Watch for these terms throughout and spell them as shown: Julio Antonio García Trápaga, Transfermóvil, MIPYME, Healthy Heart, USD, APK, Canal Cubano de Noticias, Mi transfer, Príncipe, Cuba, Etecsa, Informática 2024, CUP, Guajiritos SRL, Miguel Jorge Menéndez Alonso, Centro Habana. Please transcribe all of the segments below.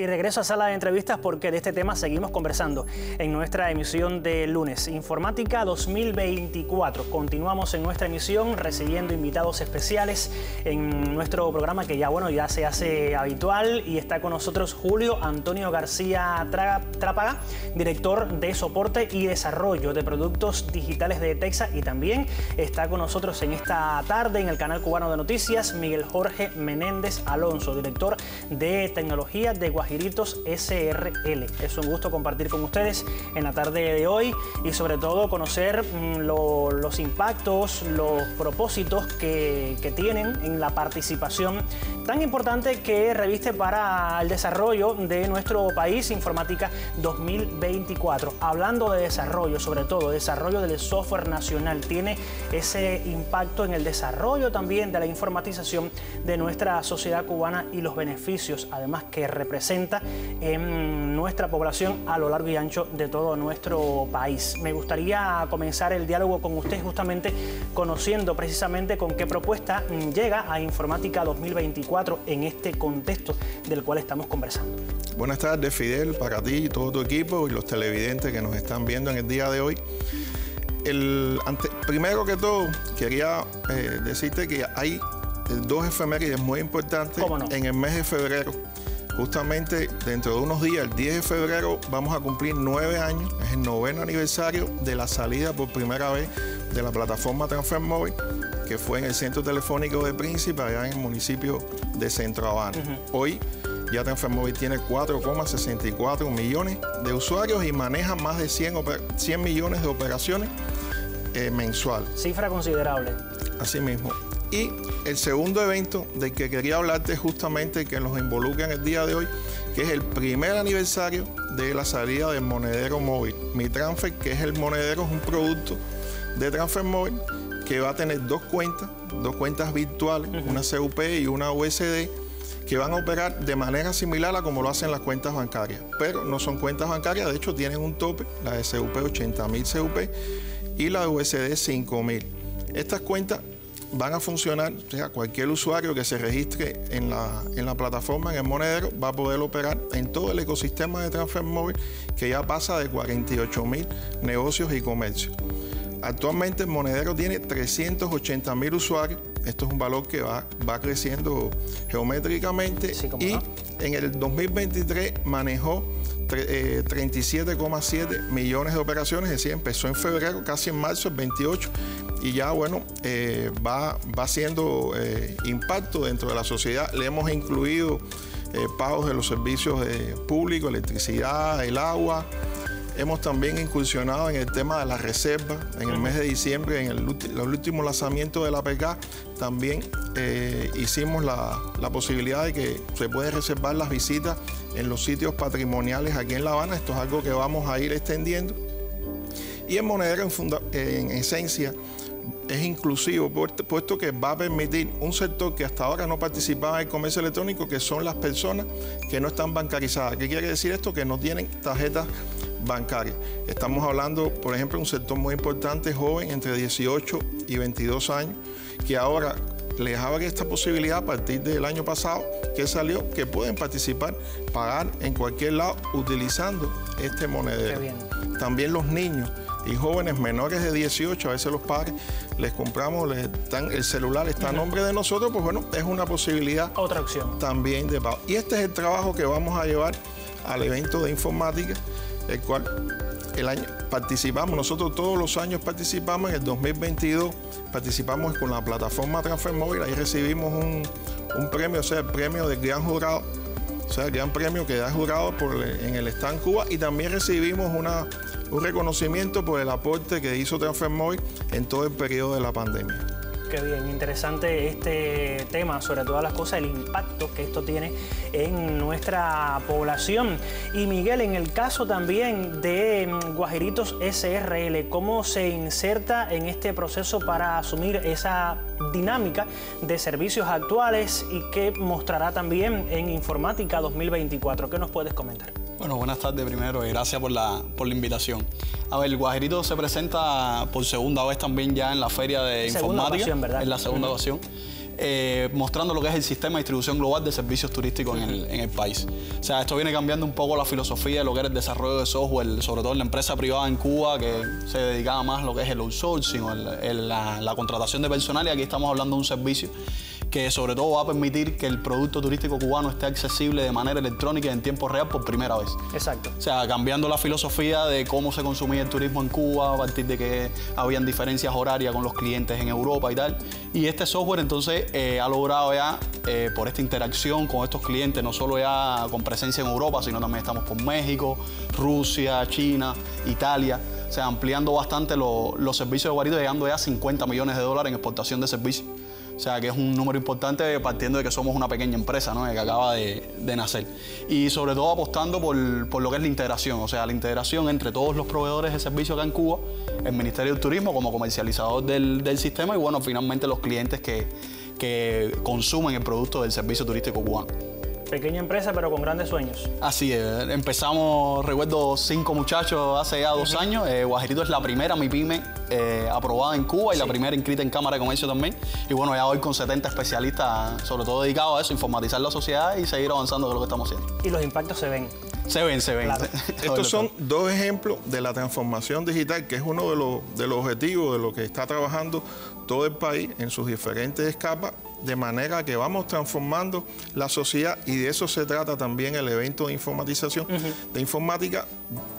y regreso a sala de entrevistas porque de este tema seguimos conversando en nuestra emisión de lunes. Informática 2024. Continuamos en nuestra emisión recibiendo invitados especiales en nuestro programa que ya se hace habitual, y está con nosotros Julio Antonio García Trápaga, director de soporte y desarrollo de productos digitales de Etecsa, y también está con nosotros en esta tarde en el Canal Cubano de Noticias Miguel Jorge Menéndez Alonso, director de tecnología de Guajiritos SRL. Es un gusto compartir con ustedes en la tarde de hoy y sobre todo conocer los impactos, los propósitos que tienen en la participación tan importante que reviste para el desarrollo de nuestro país Informática 2024. Hablando de desarrollo, sobre todo desarrollo del software nacional, tiene ese impacto en el desarrollo también de la informatización de nuestra sociedad cubana y los beneficios además que representa en nuestra población a lo largo y ancho de todo nuestro país. Me gustaría comenzar el diálogo con usted justamente conociendo precisamente con qué propuesta llega a Informática 2024 en este contexto del cual estamos conversando. Buenas tardes, Fidel, para ti y todo tu equipo y los televidentes que nos están viendo en el día de hoy. Primero que todo, quería decirte que hay dos efemérides muy importantes. ¿Cómo no? En el mes de febrero. Justamente dentro de unos días, el 10 de febrero, vamos a cumplir 9 años, es el 9º aniversario de la salida por primera vez de la plataforma Transfermóvil, que fue en el centro telefónico de Príncipe, allá en el municipio de Centro Habana. Hoy ya Transfermóvil tiene 4,64 millones de usuarios y maneja más de 100 millones de operaciones mensuales. Cifra considerable. Así mismo. Y el segundo evento del que quería hablarte justamente que nos involucra en el día de hoy, que es el primer aniversario de la salida del monedero móvil Mi Transfer, que es el monedero, es un producto de Transfermóvil que va a tener dos cuentas virtuales, una CUP y una USD, que van a operar de manera similar a como lo hacen las cuentas bancarias, pero no son cuentas bancarias, de hecho tienen un tope, la de CUP 80.000 CUP y la de USD 5.000. Estas cuentas van a funcionar, o sea, cualquier usuario que se registre en la plataforma, en el monedero, va a poder operar en todo el ecosistema de Transfermóvil, que ya pasa de 48.000 negocios y comercios. Actualmente el monedero tiene 380.000 usuarios, esto es un valor que va creciendo geométricamente, sí, y no. En el 2023 manejó 37,7 millones de operaciones, es decir, empezó en febrero, casi en marzo, el 28, y ya, bueno, va haciendo impacto dentro de la sociedad. Le hemos incluido pagos de los servicios públicos, electricidad, el agua. Hemos también incursionado en el tema de las reservas. En el mes de diciembre, en el último lanzamiento de la APK, también hicimos la posibilidad de que se pueden reservar las visitas en los sitios patrimoniales aquí en La Habana. Esto es algo que vamos a ir extendiendo. Y el monedero, en esencia, es inclusivo, puesto que va a permitir un sector que hasta ahora no participaba en el comercio electrónico, que son las personas que no están bancarizadas. ¿Qué quiere decir esto? Que no tienen tarjetas bancarias. Estamos hablando, por ejemplo, de un sector muy importante, joven, entre 18 y 22 años, que ahora les abre esta posibilidad a partir del año pasado que salió, que pueden participar, pagar en cualquier lado utilizando este monedero. También los niños y jóvenes menores de 18, a veces los padres les compramos, el celular está a nombre de nosotros, pues bueno, es una posibilidad. Otra opción. También de pago. Y este es el trabajo que vamos a llevar al evento de informática, el cual participamos, nosotros todos los años participamos. En el 2022 participamos con la plataforma Transfermóvil, ahí recibimos un premio, o sea, el premio del gran jurado, o sea, el gran premio que da jurado en el stand Cuba, y también recibimos un reconocimiento por el aporte que hizo Transfermóvil en todo el periodo de la pandemia. Qué bien, interesante este tema, sobre todas las cosas, el impacto que esto tiene en nuestra población. Y Miguel, en el caso también de Guajiritos SRL, ¿cómo se inserta en este proceso para asumir esa dinámica de servicios actuales y que mostrará también en Informática 2024? ¿Qué nos puedes comentar? Bueno, buenas tardes primero y gracias por la invitación. A ver, Guajirito se presenta por segunda vez también ya en la Feria de Informática. Segunda ocasión, ¿verdad? En la segunda ocasión. mostrando lo que es el sistema de distribución global de servicios turísticos en el país. O sea, esto viene cambiando un poco la filosofía de lo que era el desarrollo de software, sobre todo en la empresa privada en Cuba, que se dedicaba más a lo que es el outsourcing o la contratación de personal, y aquí estamos hablando de un servicio que sobre todo va a permitir que el producto turístico cubano esté accesible de manera electrónica y en tiempo real por primera vez. Exacto. O sea, cambiando la filosofía de cómo se consumía el turismo en Cuba, a partir de que habían diferencias horarias con los clientes en Europa y tal. Y este software entonces ha logrado ya, por esta interacción con estos clientes, no solo ya con presencia en Europa, sino también estamos con México, Rusia, China, Italia. O sea, ampliando bastante los servicios de Guajiritos, llegando ya a $50 millones en exportación de servicios. O sea, que es un número importante partiendo de que somos una pequeña empresa, ¿no?, que acaba de nacer. Y sobre todo apostando por lo que es la integración. O sea, la integración entre todos los proveedores de servicios acá en Cuba, el Ministerio del Turismo como comercializador del sistema y, bueno, finalmente los clientes que consumen el producto del servicio turístico cubano. Pequeña empresa, pero con grandes sueños. Así es. Empezamos, recuerdo, 5 muchachos hace ya 2 años. Guajirito es la primera MIPYME aprobada en Cuba y la primera inscrita en Cámara de Comercio también. Y bueno, ya hoy con 70 especialistas, sobre todo dedicados a eso, informatizar la sociedad y seguir avanzando con lo que estamos haciendo. Y los impactos se ven. Se ven, se ven. Claro. Estos son 2 ejemplos de la transformación digital, que es uno de los objetivos de lo que está trabajando todo el país en sus diferentes capas, de manera que vamos transformando la sociedad, y de eso se trata también el evento de informatización. De informática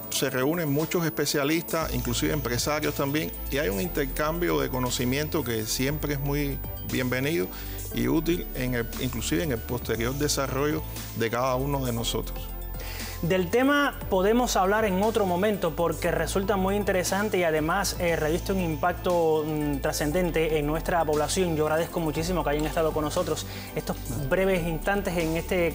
se reúnen muchos especialistas, inclusive empresarios también, y hay un intercambio de conocimiento que siempre es muy bienvenido y útil, inclusive en el posterior desarrollo de cada uno de nosotros. Del tema podemos hablar en otro momento porque resulta muy interesante y además reviste un impacto trascendente en nuestra población. Yo agradezco muchísimo que hayan estado con nosotros estos breves instantes en este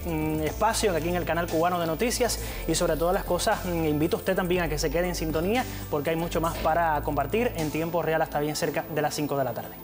espacio aquí en el Canal Cubano de Noticias, y sobre todas las cosas invito a usted también a que se quede en sintonía porque hay mucho más para compartir en tiempo real hasta bien cerca de las 5 de la tarde.